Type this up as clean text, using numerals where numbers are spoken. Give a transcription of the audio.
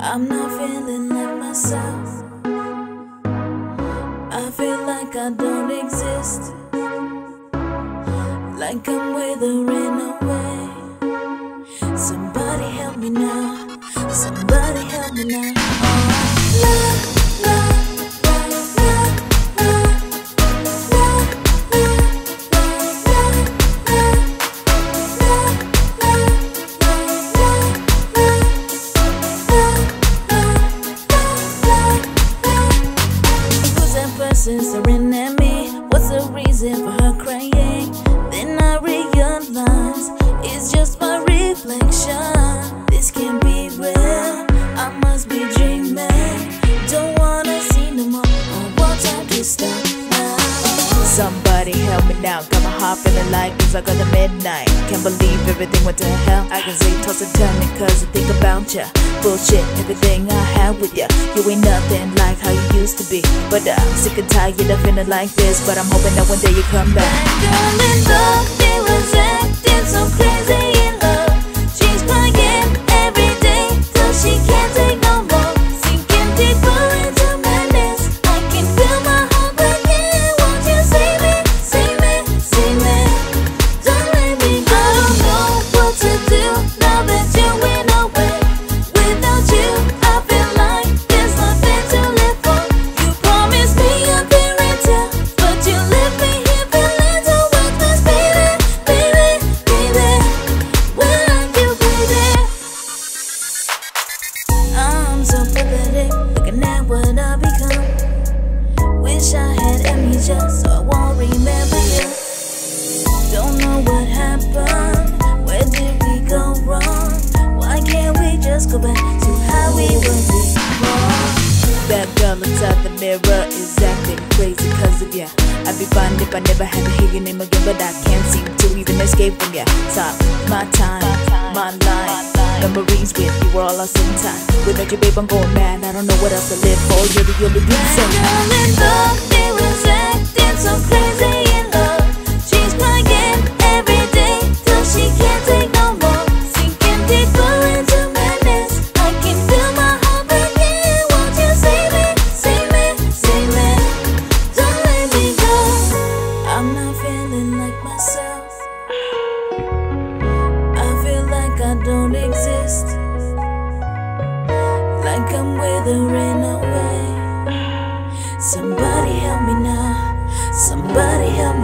I'm not feeling like myself. I feel like I don't exist, like I'm withering away. Somebody help me now, somebody help me now. Oh, love. Since they're in at me, what's the reason for her crying? Then I realize it's just my reflection. This can't be real, I must be dreaming. Don't wanna see no more, I want time to stop now. Somebody help me now, got my heart feeling like it's like on the midnight. Can't believe everything, what the hell? I can say toss and turn it cause I think about ya. Bullshit, everything I had with ya. You ain't nothing like how you used to be. But I'm sick and tired of feeling like this. But I'm hoping that one day you come back. That girl in love, they was acting so crazy in love. She's crying every day cause she can't take no more. Sinking deeper into madness, I can feel my heart breaking. Won't you see me, see me, see me? Don't let me go. I don't know what to do now that you went away. Without you, I feel like there's nothing to live for. You promised me a fairy tale, but you left me here feeling so worthless, baby, baby, baby. Where are you, baby? I'm so pathetic, looking at what I've become. Wish I had amnesia so I won't remember you. Don't know what happened, where did we go wrong? Why can't we just go back to how we were before? That girl inside the mirror is acting crazy cause of ya. I'd be fine if I never had to hear your name again, but I can't seem to even escape from ya. Top, my time, my life, memories with you were all lost in time. Without you, babe, I'm going mad, I don't know what else to live for. You're the only reason. That girl in love, they was acting so crazy in love. She's crying every day till she can't take no more. Sinking deeper into madness, I can feel my heart breaking. Won't you see me, see me, see me? Don't let me go. I'm not feeling like myself. I feel like I don't exist, like I'm withering away. Somebody help me now, somebody help me.